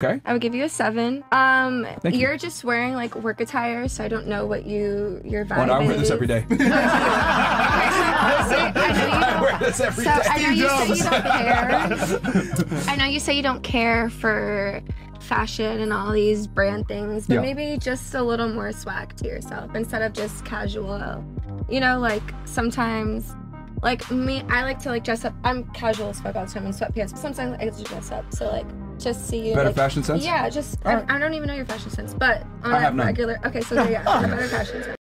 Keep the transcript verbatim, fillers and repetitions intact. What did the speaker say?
Okay. I would give you a seven. Um, Thank you're you. just wearing like work attire, so I don't know what you your vibe well, I wear is. this every day. I, know, I, know you I wear this every so, day. I know you say you don't care. I know you say you don't care for fashion and all these brand things, but yeah. maybe just a little more swag to yourself instead of just casual. You know, like sometimes. Like me, I like to like dress up. I'm casual as fuck all the time in sweatpants, but sometimes I like to dress up. So like, just see you. Better like, fashion sense? Yeah, just, I, right. I don't even know your fashion sense, but on I a have regular, none. okay, so there you go, better fashion sense.